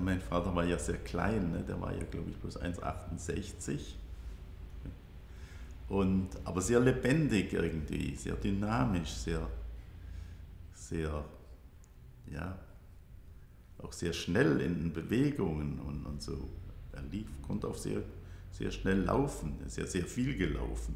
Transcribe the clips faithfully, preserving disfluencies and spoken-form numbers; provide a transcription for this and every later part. Ja, mein Vater war ja sehr klein, ne? Der war ja, glaube ich, bloß eins achtundsechzig. Und, aber sehr lebendig irgendwie, sehr dynamisch, sehr, sehr, ja, auch sehr schnell in den Bewegungen und, und so. Er lief, konnte auch sehr, sehr schnell laufen, er ist ja sehr viel gelaufen.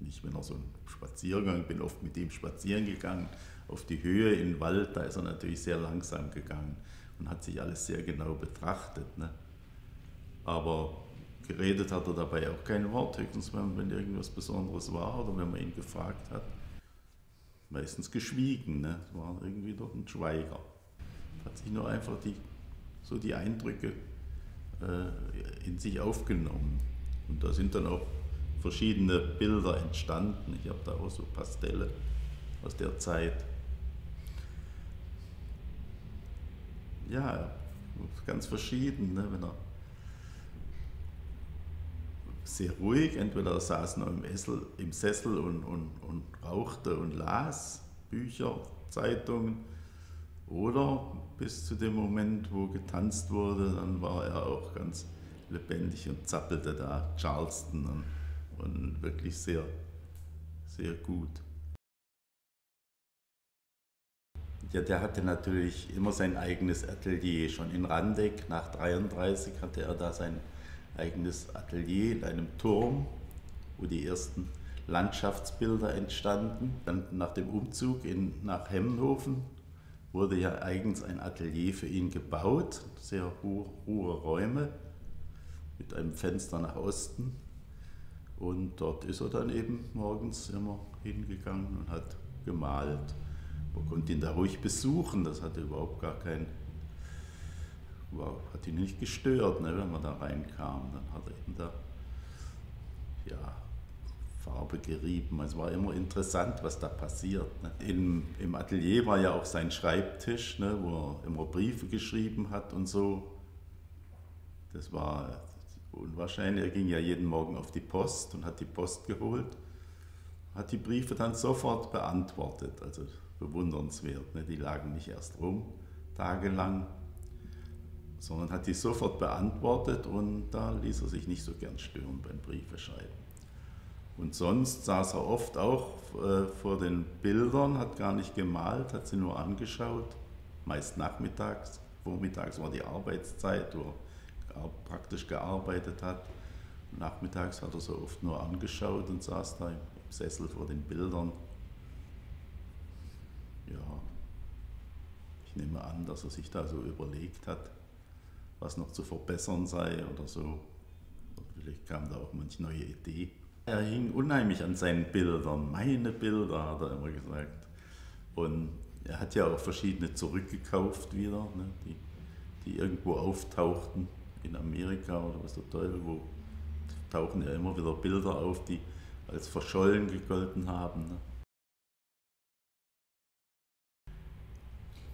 Nicht, wenn er so einen Spaziergang, ich bin oft mit ihm spazieren gegangen, auf die Höhe in den Wald, da ist er natürlich sehr langsam gegangen und hat sich alles sehr genau betrachtet, ne? Aber geredet hat er dabei auch kein Wort, höchstens wenn, wenn irgendwas Besonderes war oder wenn man ihn gefragt hat. Meistens geschwiegen, ne? Es war irgendwie dort ein Schweiger. Hat sich nur einfach die, so die Eindrücke äh, in sich aufgenommen. Und da sind dann auch verschiedene Bilder entstanden. Ich habe da auch so Pastelle aus der Zeit. Ja, ganz verschieden, ne? Wenn er sehr ruhig, entweder saß er im, Essel, im Sessel und, und, und rauchte und las Bücher, Zeitungen, oder bis zu dem Moment, wo getanzt wurde, dann war er auch ganz lebendig und zappelte da Charleston und, und wirklich sehr, sehr gut. Ja, der hatte natürlich immer sein eigenes Atelier, schon in Randeck, nach dreiunddreißig hatte er da sein eigenes Atelier in einem Turm, wo die ersten Landschaftsbilder entstanden. Dann nach dem Umzug in, nach Hemmenhofen wurde ja eigens ein Atelier für ihn gebaut, sehr hohe, hohe Räume mit einem Fenster nach Osten. Und dort ist er dann eben morgens immer hingegangen und hat gemalt. Man konnte ihn da ruhig besuchen, das hatte überhaupt gar keinen hat ihn nicht gestört, ne, wenn man da reinkam. Dann hat er eben da ja, Farbe gerieben. Es war immer interessant, was da passiert, ne. Im, Im Atelier war ja auch sein Schreibtisch, ne, wo er immer Briefe geschrieben hat und so. Das war unwahrscheinlich. Er ging ja jeden Morgen auf die Post und hat die Post geholt, hat die Briefe dann sofort beantwortet. Also bewundernswert, ne. Die lagen nicht erst rum, tagelang, sondern hat die sofort beantwortet und da ließ er sich nicht so gern stören beim Briefeschreiben. Und sonst saß er oft auch äh, vor den Bildern, hat gar nicht gemalt, hat sie nur angeschaut, meist nachmittags. Vormittags war die Arbeitszeit, wo er praktisch gearbeitet hat. Nachmittags hat er so oft nur angeschaut und saß da im Sessel vor den Bildern. Ja, ich nehme an, dass er sich da so überlegt hat, was noch zu verbessern sei oder so. Vielleicht kam da auch manch neue Idee. Er hing unheimlich an seinen Bildern. Meine Bilder, hat er immer gesagt. Und er hat ja auch verschiedene zurückgekauft wieder, ne, die, die irgendwo auftauchten, in Amerika oder was der Teufel, wo tauchen ja immer wieder Bilder auf, die als verschollen gegolten haben, ne.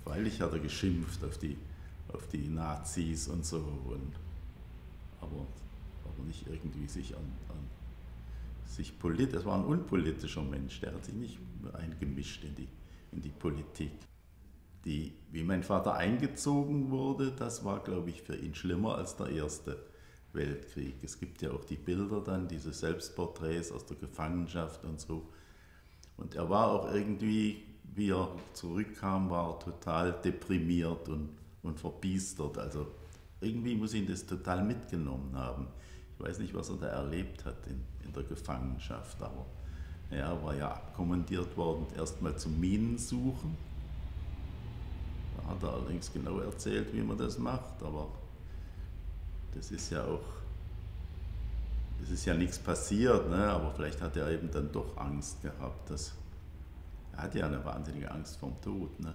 Freilich hat er geschimpft auf die auf die Nazis und so, und, aber, aber nicht irgendwie sich an, an sich politisch, es war ein unpolitischer Mensch, der hat sich nicht eingemischt in die, in die Politik. Die, wie mein Vater eingezogen wurde, das war, glaube ich, für ihn schlimmer als der Erste Weltkrieg. Es gibt ja auch die Bilder dann, diese Selbstporträts aus der Gefangenschaft und so. Und er war auch irgendwie, wie er zurückkam, war er total deprimiert und und verbiestert, also irgendwie muss ihn das total mitgenommen haben. Ich weiß nicht, was er da erlebt hat in, in der Gefangenschaft, aber ja, er war ja abkommandiert worden, erstmal zum Minensuchen. Da hat er allerdings genau erzählt, wie man das macht, aber das ist ja auch, es ist ja nichts passiert, ne? Aber vielleicht hat er eben dann doch Angst gehabt, dass, er hat ja eine wahnsinnige Angst vorm Tod, ne?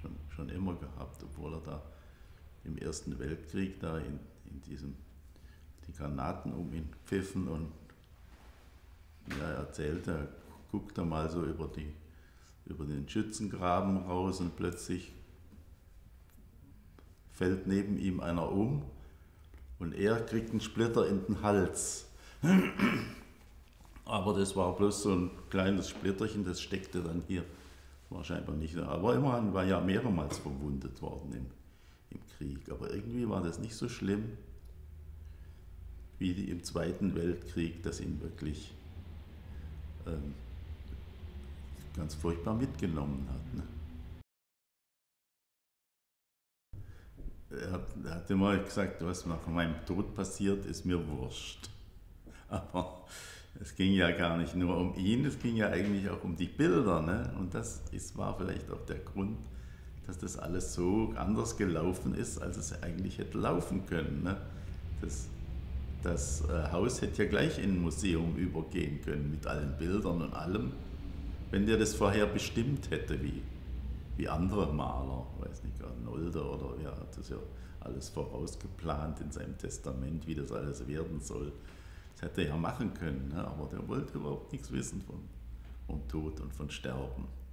Schon, schon immer gehabt, obwohl er da im Ersten Weltkrieg da in, in diesem, die Granaten um ihn pfiffen und ja, erzählte, er guckte mal so über, die, über den Schützengraben raus und plötzlich fällt neben ihm einer um und er kriegt einen Splitter in den Hals. Aber das war bloß so ein kleines Splitterchen, das steckte dann hier. War scheinbar nicht, aber immerhin war ja mehrmals verwundet worden im im Krieg. Aber irgendwie war das nicht so schlimm wie im Zweiten Weltkrieg, das ihn wirklich ähm, ganz furchtbar mitgenommen hat. Ne? Er hat, er hat immer gesagt, was nach meinem Tod passiert, ist mir wurscht. Aber es ging ja gar nicht nur um ihn, es ging ja eigentlich auch um die Bilder. Ne? Und das ist, war vielleicht auch der Grund, dass das alles so anders gelaufen ist, als es eigentlich hätte laufen können. Ne? Das, das äh, Haus hätte ja gleich in ein Museum übergehen können, mit allen Bildern und allem, wenn der das vorher bestimmt hätte, wie, wie andere Maler, weiß nicht, Arnolde oder wer hat das ja alles vorausgeplant in seinem Testament, wie das alles werden soll. Das hätte er ja machen können, ne? Aber der wollte überhaupt nichts wissen von, von Tod und von Sterben.